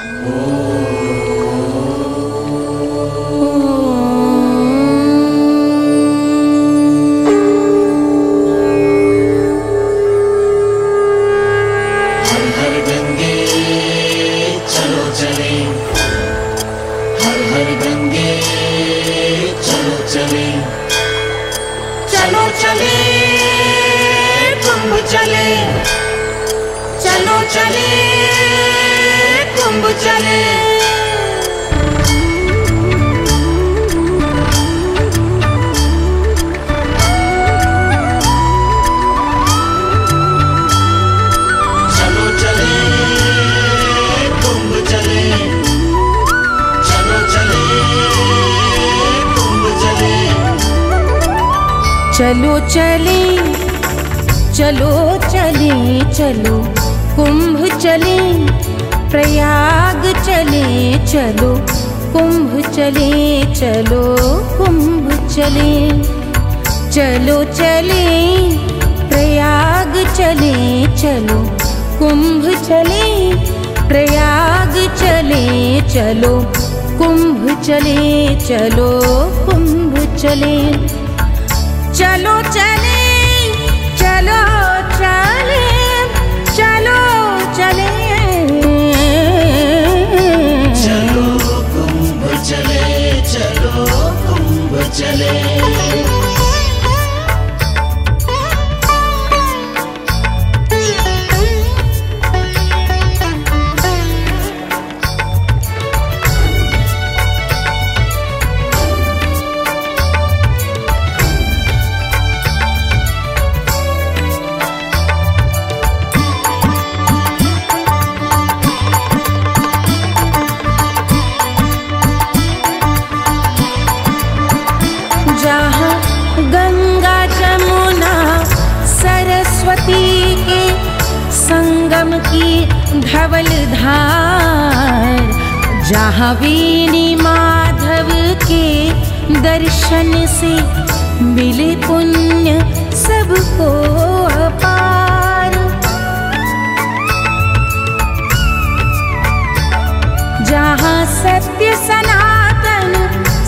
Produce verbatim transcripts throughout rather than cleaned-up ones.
चलो चले चलो चले चलो कुंभ चले प्रयाग चले चलो कुंभ चले चलो कुंभ चले चलो चले प्रयाग चले चलो कुंभ चले प्रयाग चले चलो कुंभ चले चलो कुंभ चले चलो चले चलो चले चलो चले चलो कुंभ चले चलो कुंभ चले धवल धार जहाँ वीणी माधव के दर्शन से मिले पुण्य सबको अपार। जहाँ सत्य सनातन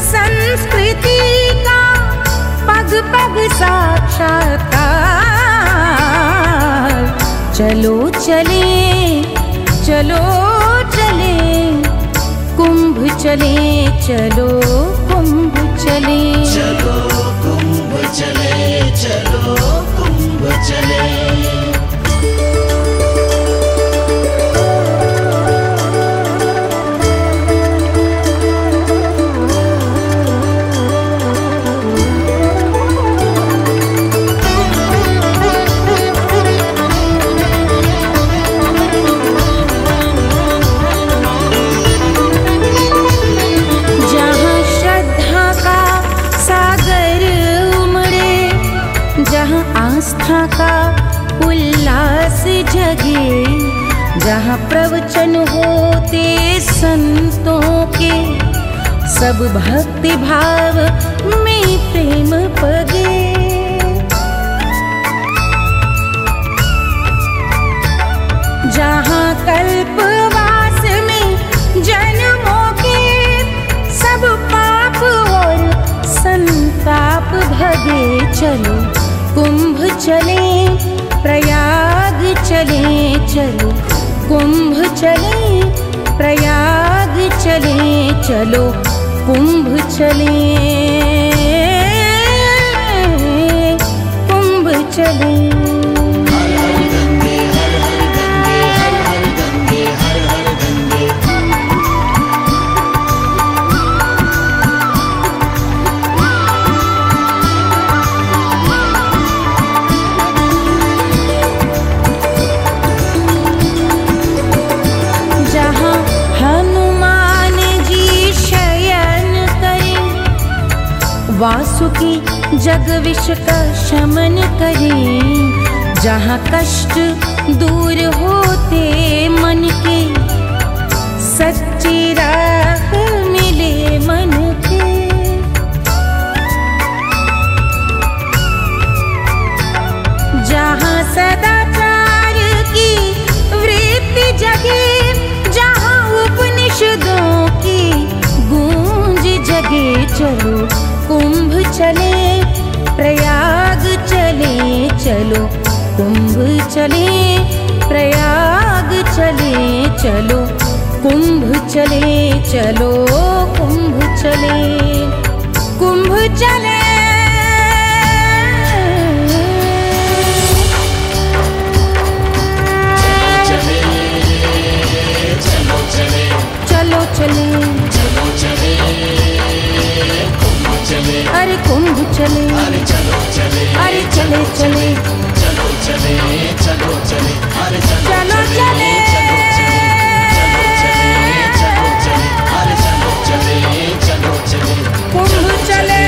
संस्कृति का पग पग साक्षात्कार। चलो चले चलो चले कुंभ चले चलो कुंभ चले चलो कुंभ चले चलो कुंभ चले का उल्लास जगे जहाँ प्रवचन होते संतों के सब भक्ति भाव में प्रेम पगे। जहाँ कल्पवास में जन्मों के सब पाप और संताप भगे। चलो कुंभ चले प्रयाग चले चलो कुंभ चले प्रयाग चले चलो कुंभ चले कुंभ चले वासुकी जग विष का शमन करें। जहाँ कष्ट दूर होते मन के सच्ची राह मिले मन के। जहाँ सदाचार की वृत्ति जगे जहाँ उप कुंभ चले प्रयाग चले चलो, कुंभ चले चलो कुंभ चले कुंभ चले। चलो चले चलो चले चलो चले कुंभ चले, अरे कुंभ चले, अरे चलो चले, अरे चले चले चलो चले चलो चले, अरे चलो चले चलो चले चलो चले चलो चले, अरे चलो चले चलो चले कुंभ चले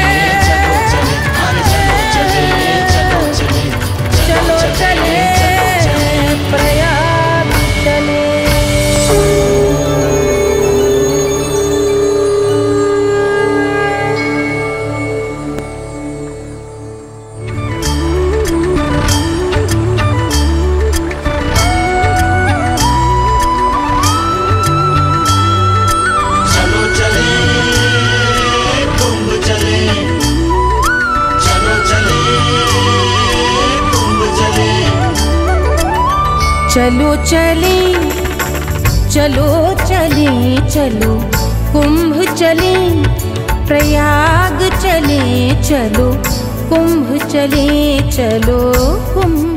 चलो चले, अरे चलो चले चलो चले चलो चले प्रयाग चले। चलो चले चलो चले चलो कुंभ चले प्रयाग चले चलो, कुंभ चले चलो कुंभ